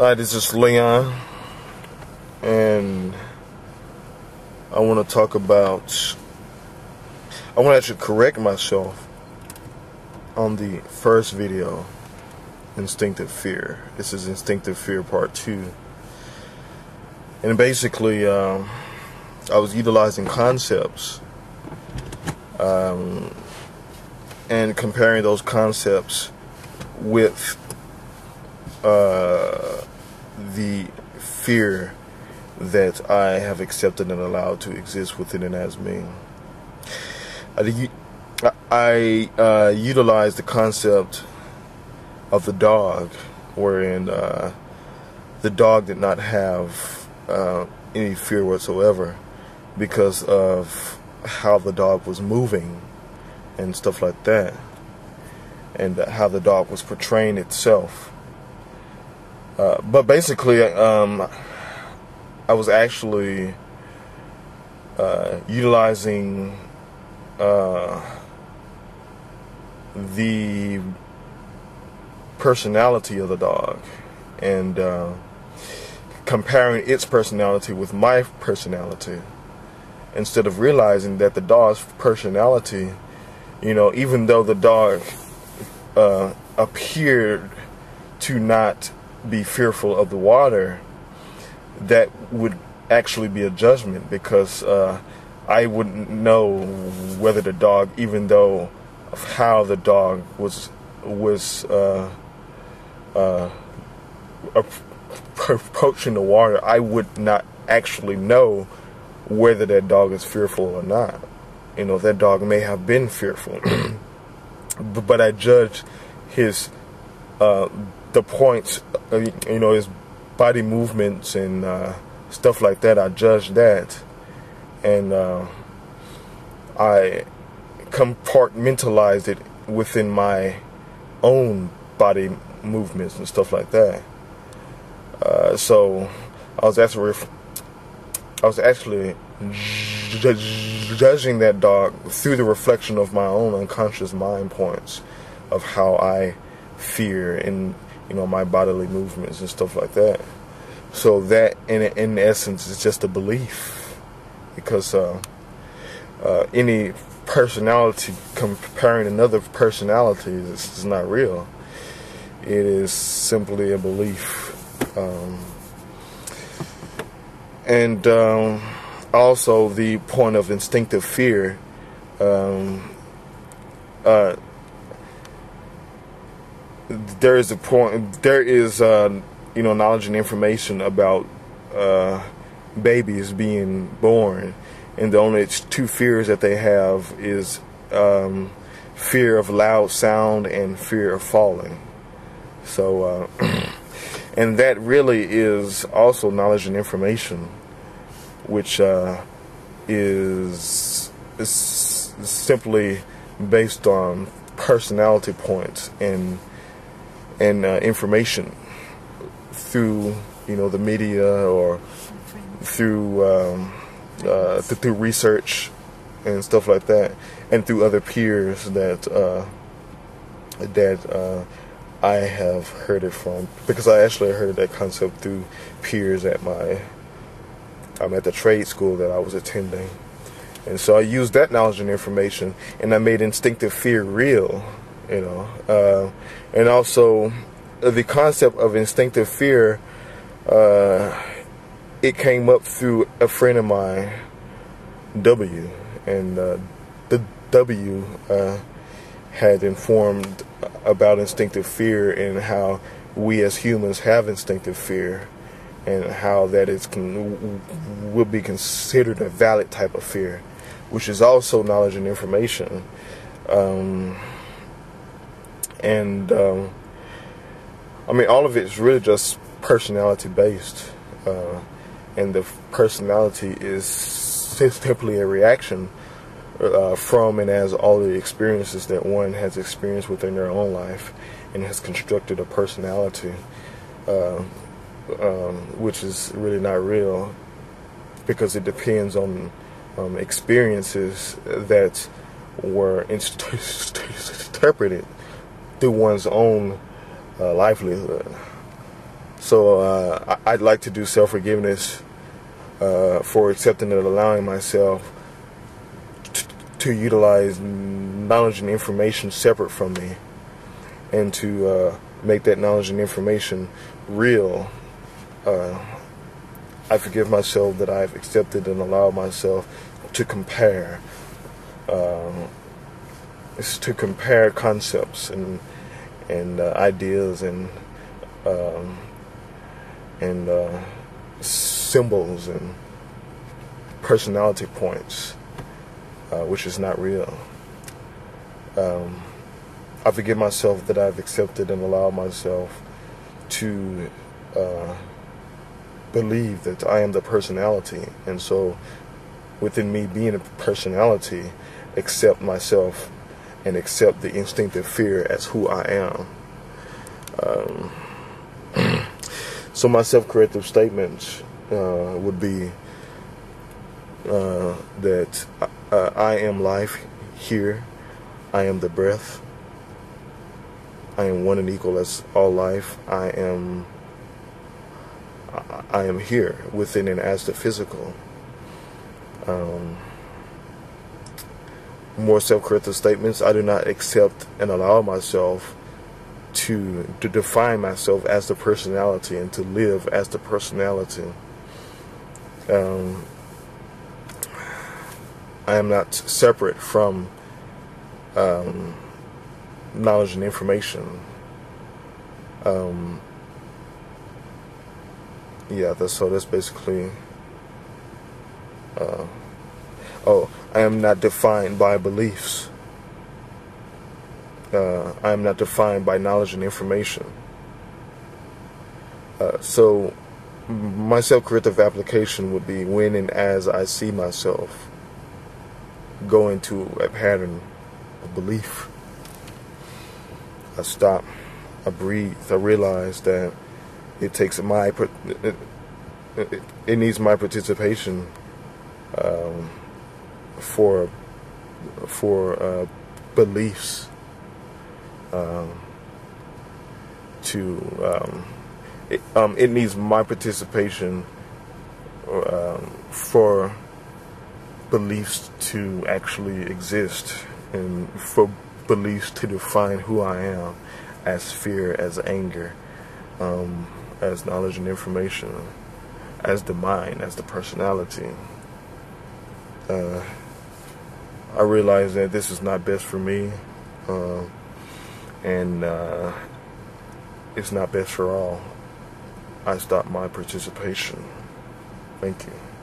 Hi, this is Leon, and I want to talk about, I want to actually correct myself on the first video, Instinctive Fear. This is Instinctive Fear Part 2, and basically I was utilizing concepts and comparing those concepts with the fear that I have accepted and allowed to exist within and as me. I utilize the concept of the dog, wherein the dog did not have any fear whatsoever because of how the dog was moving and stuff like that, and how the dog was portraying itself. But basically, I was actually utilizing the personality of the dog and comparing its personality with my personality, instead of realizing that the dog's personality, you know, even though the dog appeared to not be fearful of the water, that would actually be a judgment, because I wouldn't know whether the dog, even though of how the dog was approaching the water, I would not actually know whether that dog is fearful or not. You know, that dog may have been fearful, but I judged his the points, you know, his body movements and stuff like that. I judged that, and I compartmentalized it within my own body movements and stuff like that. So I was actually judging that dog through the reflection of my own unconscious mind points of how I fear and, you know, my bodily movements and stuff like that. So that, in essence, is just a belief, because any personality comparing another personality is not real. It is simply a belief. Also, the point of instinctive fear. There is a point. There is, you know, knowledge and information about babies being born, and the only two fears that they have is fear of loud sound and fear of falling. So, and that really is also knowledge and information, which is simply based on personality points and information through, you know, the media, or through through research and stuff like that, and through other peers that I have heard it from, because I actually heard that concept through peers at my at the trade school that I was attending. And so I used that knowledge and information, and I made instinctive fear real, you know. And also, the concept of instinctive fear, it came up through a friend of mine, W. And the W had informed about instinctive fear and how we as humans have instinctive fear, and how that is will be considered a valid type of fear, which is also knowledge and information. I mean, all of it is really just personality based, and the personality is simply a reaction from and as all the experiences that one has experienced within their own life, and has constructed a personality, which is really not real, because it depends on experiences that were interpreted through one's own livelihood. So I'd like to do self-forgiveness for accepting and allowing myself to utilize knowledge and information separate from me, and to make that knowledge and information real. I forgive myself that I've accepted and allowed myself to compare. It's to compare concepts and ideas and symbols and personality points, which is not real. I forgive myself that I've accepted and allowed myself to believe that I am the personality, and so within me being a personality, accept myself and accept the instinctive fear as who I am. So my self-corrective statements would be that I am life here, I am the breath, I am one and equal as all life, I am here within and as the physical. More self-corrective statements: I do not accept and allow myself to define myself as the personality and to live as the personality. I am not separate from knowledge and information. Yeah, that's basically. I am not defined by beliefs. I am not defined by knowledge and information. So my self-corrective application would be, when and as I see myself go into a pattern of belief, I stop, I breathe, I realize that it needs my participation for beliefs it needs my participation for beliefs to actually exist, and for beliefs to define who I am as fear, as anger, as knowledge and information, as the mind, as the personality. I realize that this is not best for me, and it's not best for all. I stop my participation. Thank you.